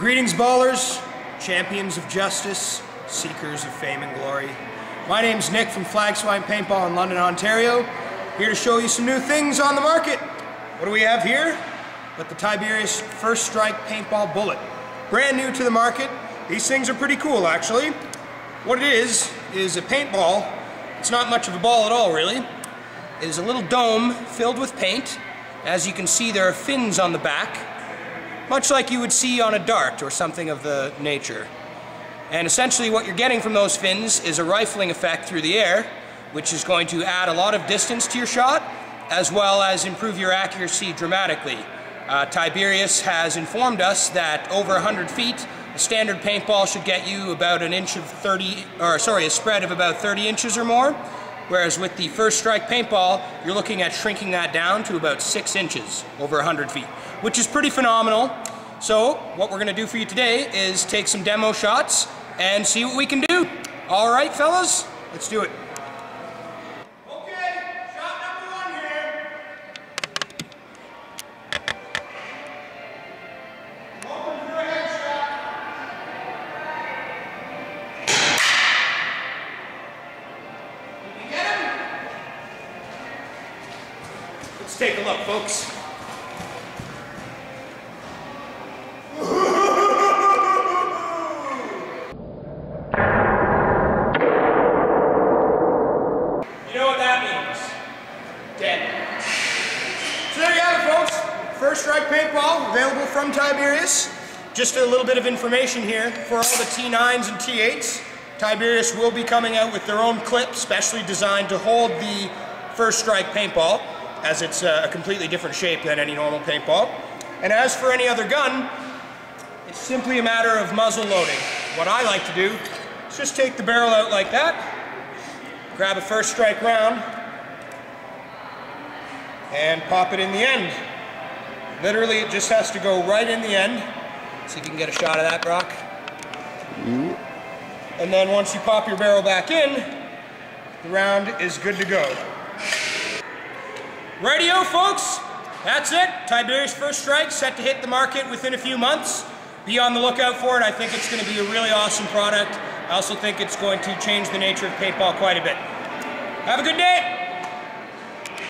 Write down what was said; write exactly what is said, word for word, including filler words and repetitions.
Greetings, ballers, champions of justice, seekers of fame and glory. My name's Nick from Flagswipe Paintball in London, Ontario. Here to show you some new things on the market. What do we have here? But the Tiberius First Strike Paintball Bullet. Brand new to the market. These things are pretty cool, actually. What it is, is a paintball. It's not much of a ball at all, really. It is a little dome filled with paint. As you can see, there are fins on the back, much like you would see on a dart or something of the nature. And essentially what you're getting from those fins is a rifling effect through the air, which is going to add a lot of distance to your shot, as well as improve your accuracy dramatically. Uh, Tiberius has informed us that over one hundred feet, a standard paintball should get you about an inch of thirty, or sorry, a spread of about thirty inches or more. Whereas with the First Strike paintball, you're looking at shrinking that down to about six inches over one hundred feet, which is pretty phenomenal. So what we're gonna do for you today is take some demo shots and see what we can do. All right, fellas, let's do it. Let's take a look, folks. You know what that means. Dead. So there you have it, folks. First Strike Paintball, available from Tiberius. Just a little bit of information here. For all the T nines and T eights, Tiberius will be coming out with their own clip, specially designed to hold the First Strike Paintball, as it's a completely different shape than any normal paintball. And as for any other gun, it's simply a matter of muzzle loading. What I like to do is just take the barrel out like that, grab a first strike round, and pop it in the end. Literally, it just has to go right in the end. See if you can get a shot of that, Brock. And then once you pop your barrel back in, the round is good to go. Rightio, folks, that's it. Tiberius First Strike set to hit the market within a few months. Be on the lookout for it. I think it's going to be a really awesome product. I also think it's going to change the nature of paintball quite a bit. Have a good day.